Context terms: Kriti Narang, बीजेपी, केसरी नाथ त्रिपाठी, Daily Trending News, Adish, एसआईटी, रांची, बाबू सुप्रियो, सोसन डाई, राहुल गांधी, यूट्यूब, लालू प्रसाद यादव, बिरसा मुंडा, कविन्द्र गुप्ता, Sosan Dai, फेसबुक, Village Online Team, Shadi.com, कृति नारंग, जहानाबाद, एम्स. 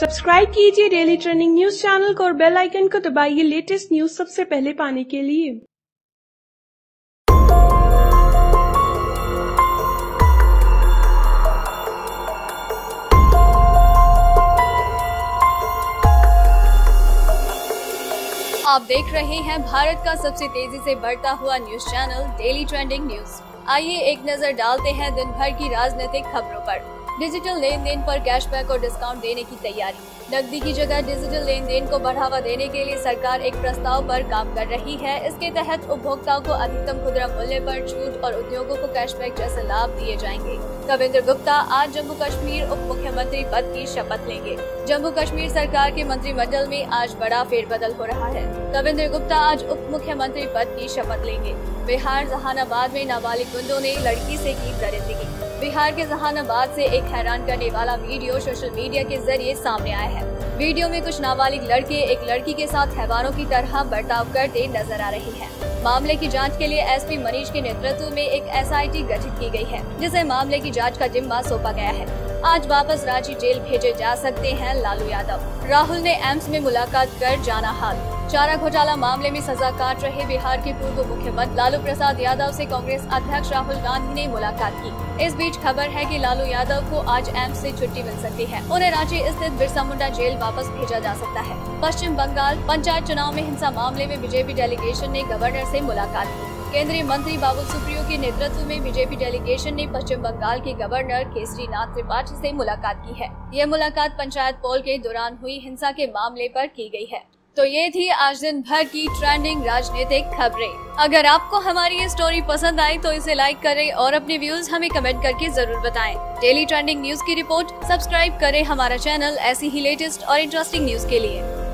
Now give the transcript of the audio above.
Subscribe कीजिए daily trending news channel को और बेल आइकन को दबाइए लेटेस्ट न्यूज सबसे पहले पाने के लिए। आप देख रहे हैं भारत का सबसे तेजी से बढ़ता हुआ news channel daily trending news. आइए एक नजर डालते हैं दिन भर की राजनीतिक खबरों पर। डिजिटल लेन देन पर कैशबैक और डिस्काउंट देने की तैयारी। नकदी की जगह डिजिटल लेन देन को बढ़ावा देने के लिए सरकार एक प्रस्ताव पर काम कर रही है। इसके तहत उपभोक्ताओं को अधिकतम खुदरा मूल्य पर छूट और उद्योगों को कैशबैक जैसे लाभ दिए जाएंगे। कविन्द्र गुप्ता आज जम्मू कश्मीर उप मुख्यमंत्री पद की शपथ लेंगे। जम्मू कश्मीर सरकार के मंत्रिमंडल में आज बड़ा फेरबदल हो रहा है। कविन्द्र गुप्ता आज उप मुख्यमंत्री पद की शपथ लेंगे। बिहार जहानाबाद में नाबालिग गुंडों ने लड़की से की दरिंदगी। बिहार के जहानाबाद से एक हैरान करने वाला वीडियो सोशल मीडिया के जरिए सामने आया है। वीडियो में कुछ नाबालिग लड़के एक लड़की के साथ हैवानों की तरह बर्ताव करते नजर आ रहे हैं। मामले की जांच के लिए एसपी मनीष के नेतृत्व में एक एसआईटी गठित की गई है, जिसे मामले की जांच का जिम्मा सौंपा गया है। आज वापस रांची जेल भेजे जा सकते हैं लालू यादव। राहुल ने एम्स में मुलाकात कर जाना हाल। चारा घोटाला मामले में सजा काट रहे बिहार के पूर्व मुख्यमंत्री लालू प्रसाद यादव से कांग्रेस अध्यक्ष राहुल गांधी ने मुलाकात की। इस बीच खबर है कि लालू यादव को आज एम्स से छुट्टी मिल सकती है। उन्हें रांची स्थित बिरसा मुंडा जेल वापस भेजा जा सकता है। पश्चिम बंगाल पंचायत चुनाव में हिंसा मामले में बीजेपी डेलीगेशन ने गवर्नर से मुलाकात की। केंद्रीय मंत्री बाबू सुप्रियो के नेतृत्व में बीजेपी डेलीगेशन ने पश्चिम बंगाल के गवर्नर केसरी नाथ त्रिपाठी से मुलाकात की है। यह मुलाकात पंचायत पोल के दौरान हुई हिंसा के मामले पर की गई है। तो ये थी आज दिन भर की ट्रेंडिंग राजनीतिक खबरें। अगर आपको हमारी ये स्टोरी पसंद आए तो इसे लाइक करें और अपने व्यूज हमें कमेंट करके जरूर बताएं। डेली ट्रेंडिंग न्यूज की रिपोर्ट सब्सक्राइब करें हमारा चैनल ऐसी ही लेटेस्ट और इंटरेस्टिंग न्यूज के लिए।